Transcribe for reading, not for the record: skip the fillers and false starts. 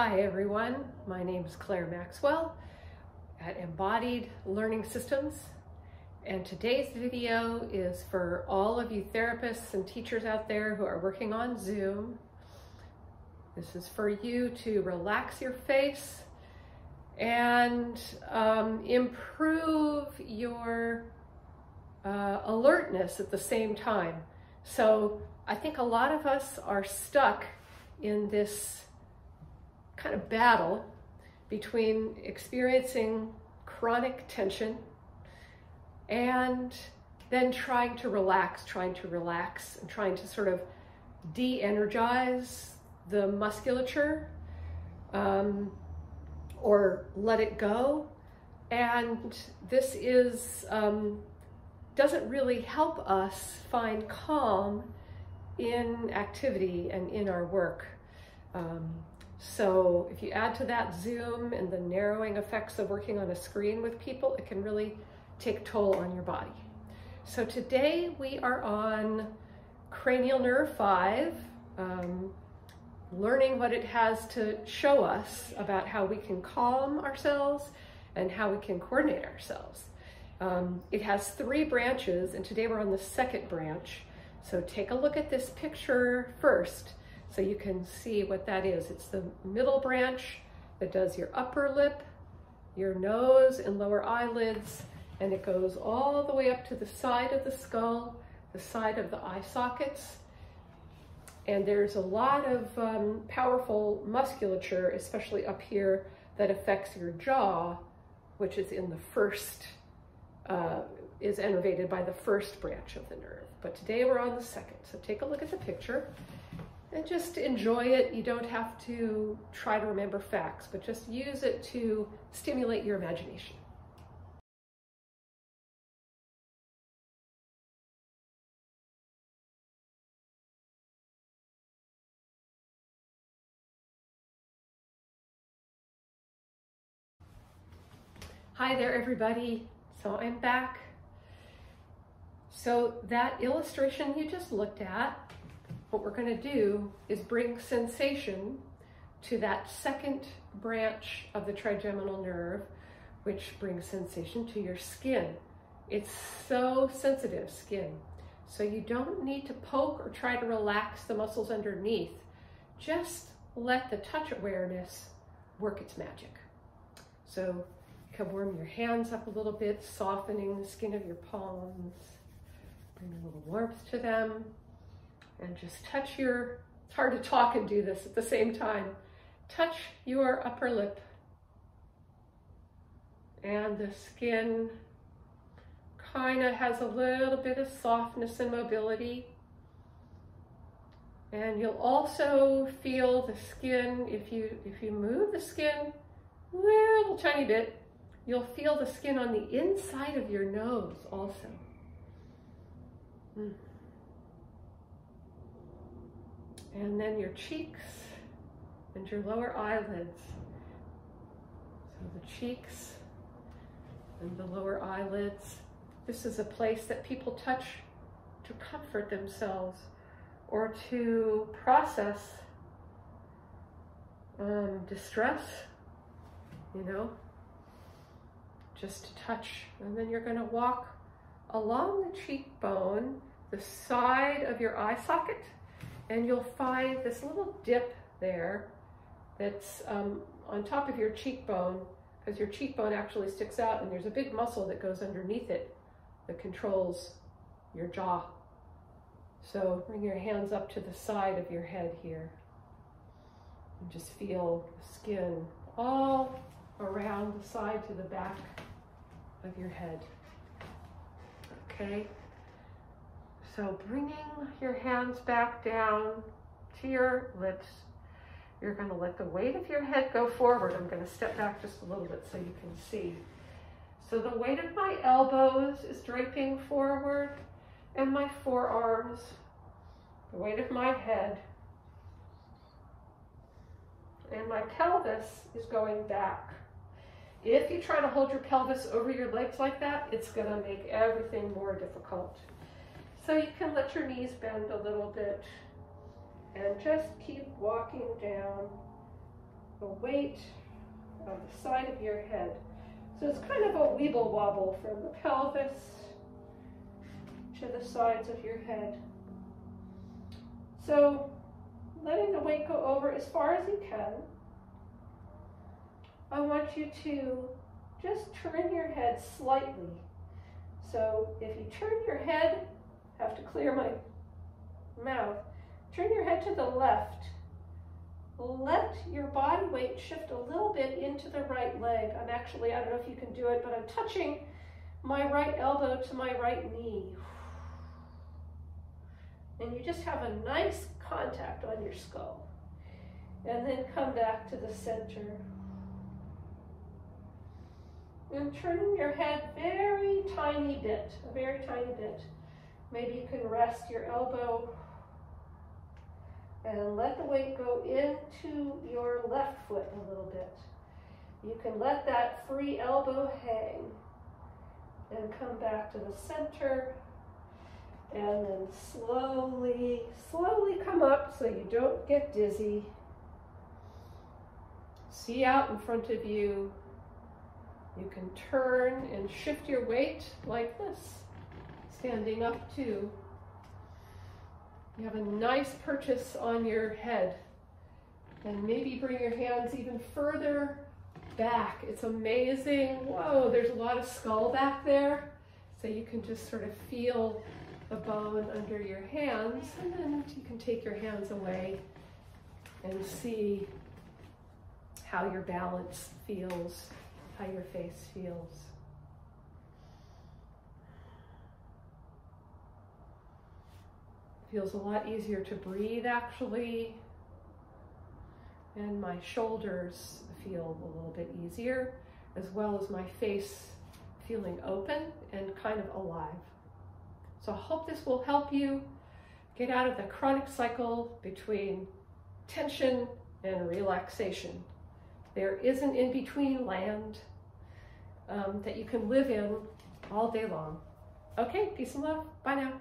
Hi everyone, my name is Claire Maxwell at Embodied Learning Systems, and today's video is for all of you therapists and teachers out there who are working on Zoom. This is for you to relax your face and improve your alertness at the same time. So I think a lot of us are stuck in this kind of battle between experiencing chronic tension and then trying to relax and trying to sort of de-energize the musculature or let it go. And this is doesn't really help us find calm in activity and in our work. So if you add to that Zoom and the narrowing effects of working on a screen with people, it can really take a toll on your body. So today we are on cranial nerve 5, learning what it has to show us about how we can calm ourselves and how we can coordinate ourselves. It has 3 branches, and today we're on the 2nd branch. So take a look at this picture first, so you can see what that is. It's the middle branch that does your upper lip, your nose and lower eyelids, and it goes all the way up to the side of the skull, the side of the eye sockets. And there's a lot of powerful musculature, especially up here, that affects your jaw, which is in the first, is innervated by the 1st branch of the nerve. But today we're on the 2nd. So take a look at the picture and just enjoy it. You don't have to try to remember facts, but just use it to stimulate your imagination. Hi there, everybody. So I'm back. So that illustration you just looked at, what we're going to do is bring sensation to that 2nd branch of the trigeminal nerve, which brings sensation to your skin. It's so sensitive, skin. So you don't need to poke or try to relax the muscles underneath. Just let the touch awareness work its magic. So you can warm your hands up a little bit, softening the skin of your palms, bring a little warmth to them. And just touch your, it's hard to talk and do this at the same time. Touch your upper lip and the skin kind of has a little bit of softness and mobility. And you'll also feel the skin, if you move the skin a little tiny bit, you'll feel the skin on the inside of your nose also. And then your cheeks and your lower eyelids. So the cheeks and the lower eyelids. This is a place that people touch to comfort themselves or to process distress, you know, just to touch. And then you're going to walk along the cheekbone, the side of your eye socket, and you'll find this little dip there that's on top of your cheekbone, because your cheekbone actually sticks out and there's a big muscle that goes underneath it that controls your jaw. So bring your hands up to the side of your head here and just feel the skin all around the side to the back of your head. Okay. So bringing your hands back down to your lips, you're going to let the weight of your head go forward. I'm going to step back just a little bit so you can see. So the weight of my elbows is draping forward and my forearms, the weight of my head, and my pelvis is going back. If you try to hold your pelvis over your legs like that, it's going to make everything more difficult. So you can let your knees bend a little bit and just keep walking down the weight on the side of your head. So it's kind of a weeble wobble from the pelvis to the sides of your head. So letting the weight go over as far as you can, I want you to just turn your head slightly. So if you turn your head, I have to clear my mouth, turn your head to the left. Let your body weight shift a little bit into the right leg. I'm actually, I don't know if you can do it, but I'm touching my right elbow to my right knee. And you just have a nice contact on your skull. And then come back to the center. And turn your head very tiny bit, a very tiny bit. Maybe you can rest your elbow and let the weight go into your left foot a little bit. You can let that free elbow hang and come back to the center, and then slowly, slowly come up so you don't get dizzy. See out in front of you. You can turn and shift your weight like this, standing up too. You have a nice purchase on your head, and maybe bring your hands even further back. It's amazing. Whoa, there's a lot of skull back there. So you can just sort of feel the bone under your hands, and then you can take your hands away and see how your balance feels, how your face feels. Feels a lot easier to breathe, actually, and my shoulders feel a little bit easier, as well as my face feeling open and kind of alive. So I hope this will help you get out of the chronic cycle between tension and relaxation. There is an in-between land that you can live in all day long. Okay, peace and love. Bye now.